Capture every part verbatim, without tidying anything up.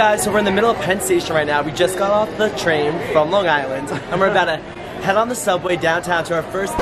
guys, so we're in the middle of Penn Station right now. We just got off the train from Long Island, and we're about to head on the subway downtown to our first...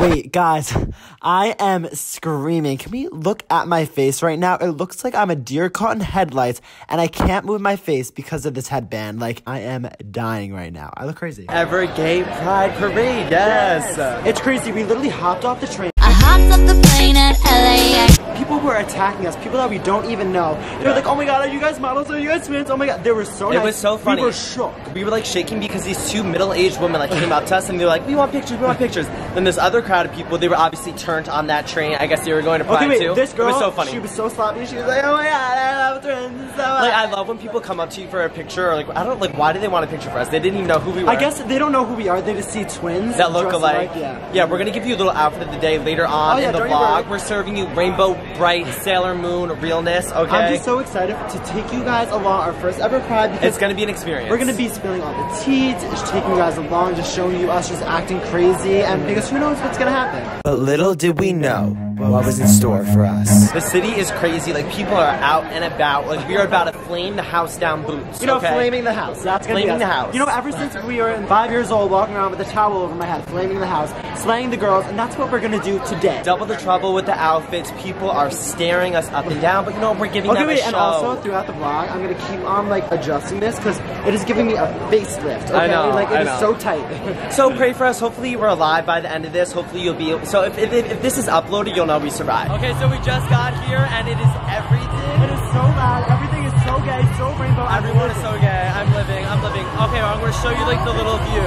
Wait, guys, I am screaming. Can we look at my face right now? It looks like I'm a deer caught in headlights, and I can't move my face because of this headband. Like, I am dying right now. I look crazy. Ever Gay Pride Parade, yes. yes. It's crazy. We literally hopped off the train. I hopped off the plane at L A X. People were attacking us, people that we don't even know. They were like, oh my god, are you guys models? Are you guys fans? Oh my god, they were so nice. It was so funny. We were shook. We were like shaking because these two middle-aged women like came up to us and they were like, we want pictures, we want pictures. Then this other crowd of people, they were obviously turned on that train. I guess they were going to Pride okay, wait, too. This girl, it was so funny. She was so sloppy. She was like, oh my god, I love friends. So like, I love when people come up to you for a picture or like, I don't, like, why do they want a picture for us? They didn't even know who we were. I guess they don't know who we are. They just see twins. That look alike. Yeah. yeah, we're going to give you a little outfit of the day later on oh, yeah, in the vlog. We're serving you rainbow bright Sailor Moon realness, okay? I'm just so excited to take you guys along our first ever Pride because it's gonna be an experience. We're gonna be spilling all the tea, just taking you guys along, just showing you us just acting crazy, and because who knows what's gonna happen. But little did we know what was in store for us. The city is crazy, like people are out and about, like we are about to flame the house down boots, You know, okay? flaming the house, that's gonna flaming be us. the house. You know, ever since we were five years old, walking around with a towel over my head, flaming the house, slaying the girls, and that's what we're gonna do today. Double the trouble with the outfits, people are staring us up and down, but you know, we're giving okay, them wait, a show. And also, throughout the vlog, I'm gonna keep on like adjusting this, because it is giving me a facelift, okay? I know, like, it I is know. so tight. So pray for us, hopefully we're alive by the end of this, hopefully you'll be, so if, if, if this is uploaded, you'll know we survived. Okay, so we just got here, and it is everything. It is so loud, everything is so gay, so rainbow. Everyone is so gay, I'm living, I'm living. Okay, well, I'm gonna show you like the little view.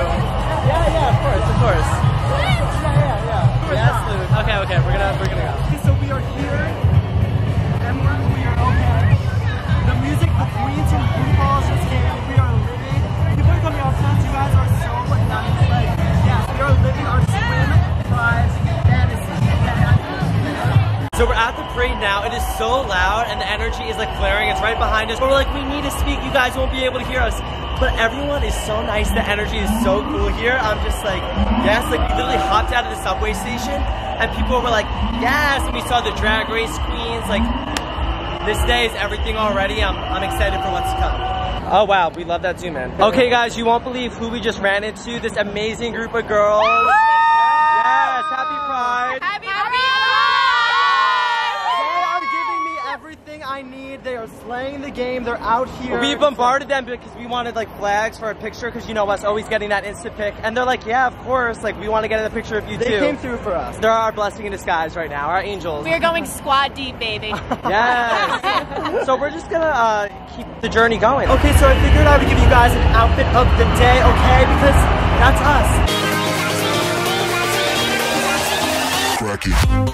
Yeah, yeah, of course, of course. Yeah, yeah, yeah. Of course yes, Luke. Okay, okay, we're gonna, we're gonna go. Okay, so we are here. And we're, we are okay. The music, the queens and blue balls just came. We are living. People are coming off since you guys are so nice. Like, yeah, we are living our swim, pride, fantasy. So we're at the parade now. It is so loud and the energy is like flaring. It's right behind us. But we're like, we need to speak. You guys won't be able to hear us. But everyone is so nice. The energy is so cool here. I'm just like, yes. Like, we literally hopped out of the subway station. And people were like, yes, and we saw the drag race queens. Like, this day is everything already. I'm, I'm excited for what's to come. Oh, wow, we love that zoom in. Okay, guys, you won't believe who we just ran into. This amazing group of girls. Woo! Yes, happy Pride. Happy, happy Pride. Pride. They are giving me everything I need. They are slaying the game. They're out here. We bombarded them because we wanted, like, flags for a picture because, you know, us always getting that Insta pic. And they're like, yeah, of course. Like, we want to get in the picture of you, they too. They came through for us. They're our blessing in disguise right now, our angels. We are going squad deep, baby. Yes. So we're just going to uh, keep the journey going. Okay, so I figured I would give you guys an outfit of the day, okay? Because that's us. Cracky.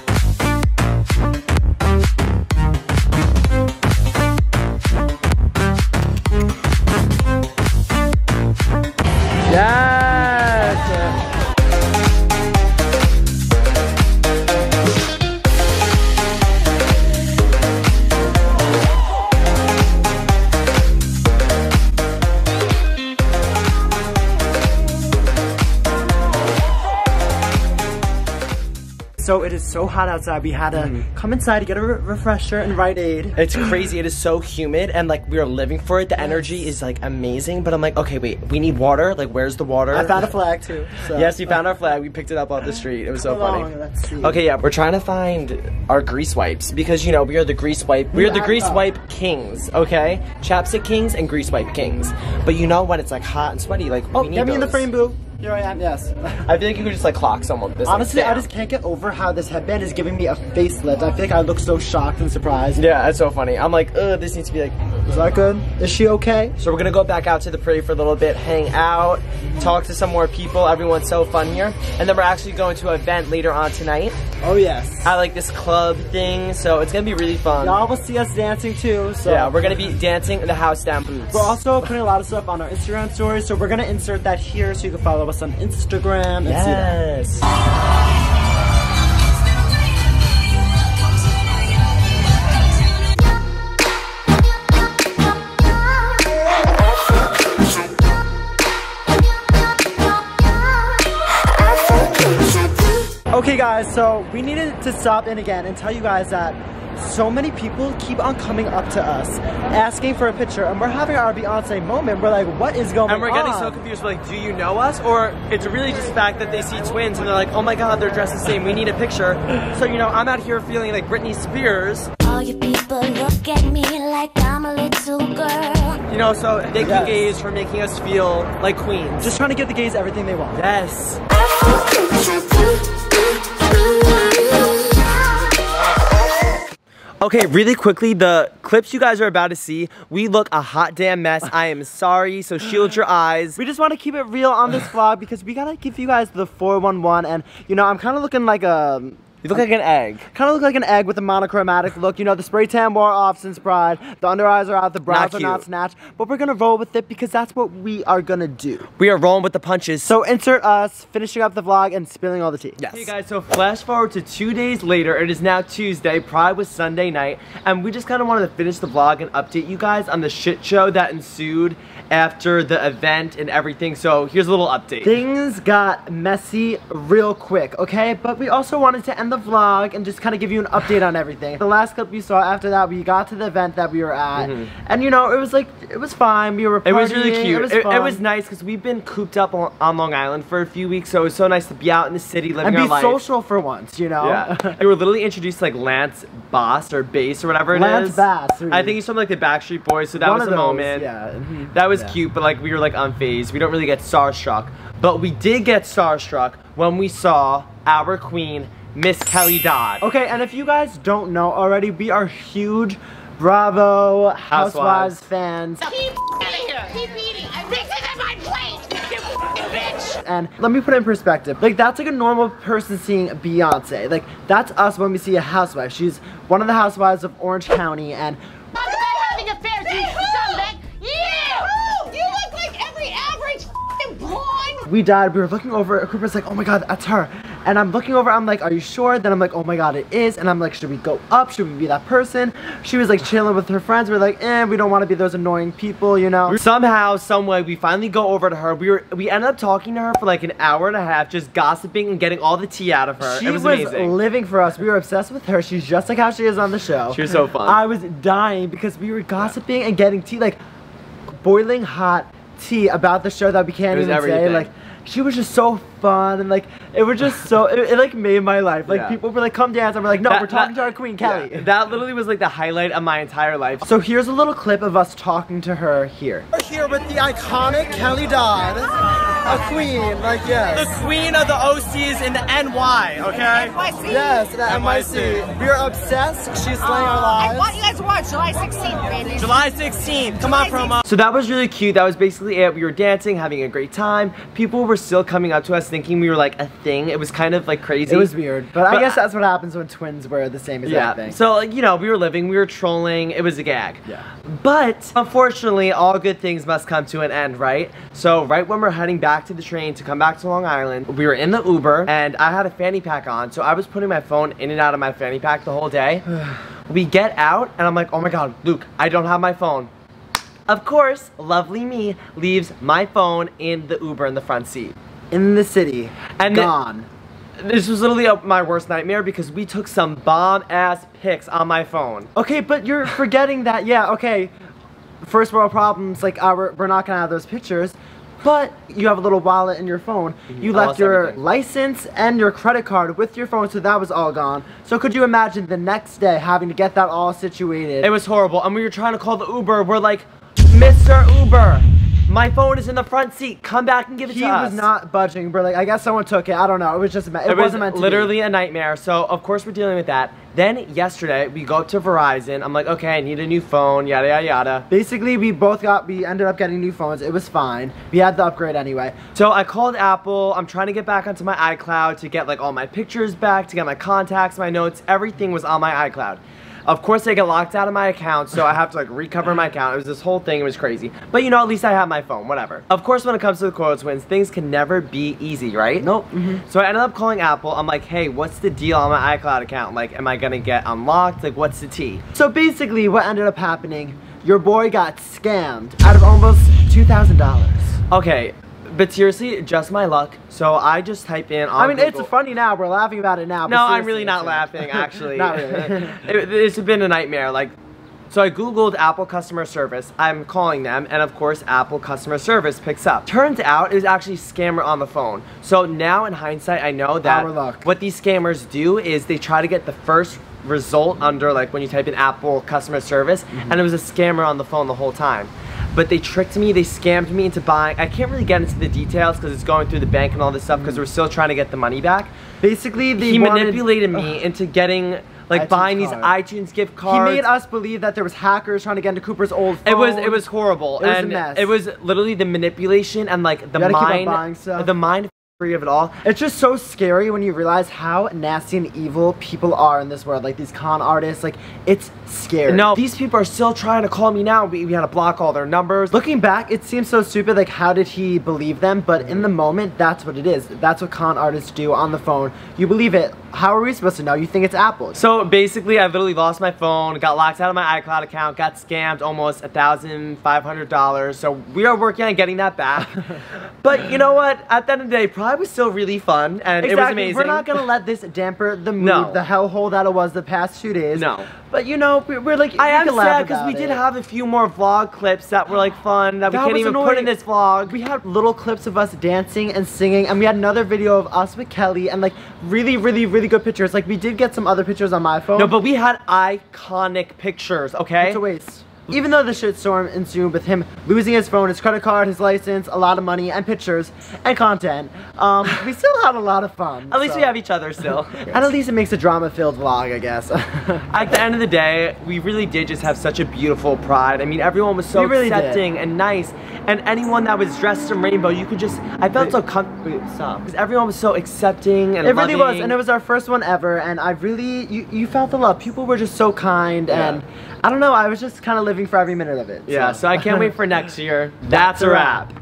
So it is so hot outside. We had to mm. come inside to get a re refresher and Rite Aid. It's crazy. It is so humid and like we are living for it. The energy is like amazing. But I'm like, okay, wait, we need water. Like, where's the water? I found a flag too. So. Yes, you found our flag. We picked it up off the street. It was so funny. Let's see. Okay, yeah, we're trying to find our grease wipes because you know we are the grease wipe. We are the grease wipe kings. Okay, chapstick kings and grease wipe kings. But you know when it's like hot and sweaty, like oh, we need get me those. in the frame, boo. Here I am, yes. I feel like you could just like clock someone. This Honestly, I just can't get over how this headband is giving me a facelift. I feel like I look so shocked and surprised. Yeah, that's so funny. I'm like, ugh, this needs to be like, is that good? Is she okay? So we're gonna go back out to the parade for a little bit, hang out, talk to some more people. Everyone's so fun here. And then we're actually going to an event later on tonight. Oh, yes. I like this club thing, so it's gonna be really fun. Y'all will see us dancing too, so. Yeah, we're gonna be dancing in the house down boots. We're also putting a lot of stuff on our Instagram stories, so we're gonna insert that here so you can follow us on Instagram. Yes. See that. Okay guys, so we needed to stop in again and tell you guys that so many people keep on coming up to us asking for a picture, and we're having our Beyonce moment. We're like, what is going on? And we're getting on? so confused. We're like, do you know us? Or it's really just the fact that they see twins and they're like, oh my God, they're dressed the same. We need a picture. So, you know, I'm out here feeling like Britney Spears. All you people look at me like I'm a little girl. You know, so they can yes. gaze for making us feel like queens. Just trying to give the gays everything they want. Yes. Okay, really quickly, the clips you guys are about to see, we look a hot damn mess. I am sorry, so shield your eyes. We just want to keep it real on this vlog because we gotta give you guys the four one one, and you know, I'm kind of looking like a... You look like an egg. Kind of look like an egg with a monochromatic look. You know, the spray tan wore off since Pride. The under eyes are out. The brows are not snatched. But we're going to roll with it because that's what we are going to do. We are rolling with the punches. So insert us finishing up the vlog and spilling all the tea. Yes. Hey guys, so flash forward to two days later. It is now Tuesday. Pride was Sunday night. And we just kind of wanted to finish the vlog and update you guys on the shit show that ensued after the event and everything. So here's a little update. Things got messy real quick, okay? But we also wanted to end the vlog and just kind of give you an update on everything. The last clip you saw after that, we got to the event that we were at, mm-hmm. and you know, it was like, it was fine. We were partying. It was really cute. It was, it, it was nice because we've been cooped up on, on Long Island for a few weeks, so it was so nice to be out in the city living our life. And be social for once, you know? Yeah. We were literally introduced to like Lance Bass or Bass or whatever it Lance is. Lance Bass. Really. I think he's from like the Backstreet Boys, so that One was a moment. Yeah. That was yeah. cute, but like we were like unfazed. We don't really get starstruck, but we did get starstruck when we saw our queen, Miss Kelly Dodd. Okay, and if you guys don't know already, we are huge Bravo Housewives, Housewives fans. Now keep out of here. Keep eating. And this isn't my plate, you bitch. And let me put it in perspective. Like, that's like a normal person seeing Beyonce. Like, that's us when we see a housewife. She's one of the housewives of Orange County, and I'm not having affairs, you scumbag. You! You look like every average f***ing blonde. We died. We were looking over. Cooper's like, oh my God, that's her. And I'm looking over, I'm like, are you sure? Then I'm like, oh my God, it is. And I'm like, should we go up? Should we be that person? She was like chilling with her friends. We're like, eh, we don't want to be those annoying people, you know? Somehow, some way, we finally go over to her. We were, we ended up talking to her for like an hour and a half, just gossiping and getting all the tea out of her. She it was, was amazing. living for us. We were obsessed with her. She's just like how she is on the show. She was so fun. I was dying because we were gossiping and getting tea, like boiling hot tea about the show that we can't even everything. say. Like, she was just so fun, and like it was just so it, it like made my life. Like yeah. people were like, come dance, and we're like, no, that, we're talking that, to our queen Kelly. Yeah. That literally was like the highlight of my entire life. So here's a little clip of us talking to her here. We're here with the iconic Kelly Dodd, a queen, like yes, the queen of the O Cs in the N Y, okay? N Y C. Yes, the N Y C. We are obsessed. She's slaying uh, our lives. I want you guys to watch July sixteenth, baby. July sixteenth. Come July on, promo. So that was really cute. That was basically it. We were dancing, having a great time. People were still coming up to us, thinking we were like a thing. It was kind of like crazy. It was weird, but, but I guess that's what happens when twins wear the same exact yeah. thing. So like, you know, we were living, we were trolling, it was a gag. Yeah. But unfortunately, all good things must come to an end, right? So right when we're heading back to the train to come back to Long Island, we were in the Uber and I had a fanny pack on, so I was putting my phone in and out of my fanny pack the whole day. We get out and I'm like, oh my God, Luke, I don't have my phone. Of course, lovely me leaves my phone in the Uber in the front seat. In the city, and gone. Th this was literally my worst nightmare because we took some bomb-ass pics on my phone. Okay, but you're forgetting that, yeah, okay, first world problems, like, uh, we're, we're not gonna have those pictures, but you have a little wallet in your phone. Mm-hmm. You left your everything. license and your credit card with your phone, so that was all gone. So could you imagine the next day having to get that all situated? It was horrible, and we were trying to call the Uber, we're like, Mister Uber! My phone is in the front seat. Come back and give it he to us. He was not budging, bro. Like, I guess someone took it. I don't know. It was just, it, it wasn't meant to be. It was literally a nightmare. So, of course, we're dealing with that. Then yesterday, we go to Verizon. I'm like, okay, I need a new phone, yada, yada, yada. Basically, we both got, we ended up getting new phones. It was fine. We had the upgrade anyway. So I called Apple. I'm trying to get back onto my iCloud to get, like, all my pictures back, to get my contacts, my notes. Everything was on my iCloud. Of course, I get locked out of my account, so I have to like recover my account. It was this whole thing. It was crazy. But you know, at least I have my phone, whatever. Of course, when it comes to the quote twins, things can never be easy, right? Nope. Mm-hmm. So I ended up calling Apple. I'm like, hey, what's the deal on my iCloud account? Like, am I going to get unlocked? Like, what's the tea? So basically, what ended up happening, your boy got scammed out of almost two thousand dollars. Okay. But seriously, just my luck. So I just type in on I mean, Google. It's funny now. We're laughing about it now. No, I'm really not laughing, actually. Not really. it, it's been a nightmare. Like, so I Googled Apple customer service. I'm calling them, and of course, Apple customer service picks up. Turns out it was actually a scammer on the phone. So now, in hindsight, I know that Our luck. what these scammers do is they try to get the first result under, like, when you type in Apple customer service, mm-hmm. and it was a scammer on the phone the whole time. But they tricked me, they scammed me into buying. I can't really get into the details because it's going through the bank and all this stuff because mm. we're still trying to get the money back. Basically, they he wanted, manipulated me ugh. into getting, like, iTunes buying card. these iTunes gift cards. He made us believe that there was hackers trying to get into Cooper's old phone. It was, it was horrible. It was and a mess. It was literally the manipulation and, like, the mind, the mind free of it all. It's just so scary when you realize how nasty and evil people are in this world. Like, these con artists, like, it's scary. No, these people are still trying to call me now. We, we had to block all their numbers. Looking back, it seems so stupid. Like, how did he believe them? But in the moment, that's what it is. That's what con artists do on the phone. You believe it. How are we supposed to know? You think it's Apple. So basically, I literally lost my phone, got locked out of my iCloud account, got scammed almost one thousand five hundred dollars. So we are working on getting that back. But you know what? At the end of the day, probably was still really fun, and exactly. it was amazing. We're not going to let this damper the mood, no. the hellhole that it was the past two days. No. But you know, we're, we're like, I am sad because we it. did have a few more vlog clips that were like fun that, that we can't even annoying. put in this vlog. We had little clips of us dancing and singing, and we had another video of us with Kelly, and like really, really, really good pictures. Like, we did get some other pictures on my phone. No, but we had iconic pictures, okay? It's a waste. Even though the shitstorm ensued with him losing his phone, his credit card, his license, a lot of money, and pictures, and content, um, we still had a lot of fun. At least so. we have each other still. And at least it makes a drama-filled vlog, I guess. At the end of the day, we really did just have such a beautiful pride. I mean, everyone was so really accepting did. and nice, and anyone that was dressed in rainbow, you could just, I felt wait, so comfortable. Because everyone was so accepting and It loving. really was, and it was our first one ever, and I really, you, you felt the love. People were just so kind, yeah. and I don't know, I was just kind of living for every minute of it. Yeah, so, so I can't wait for next year. That's a wrap.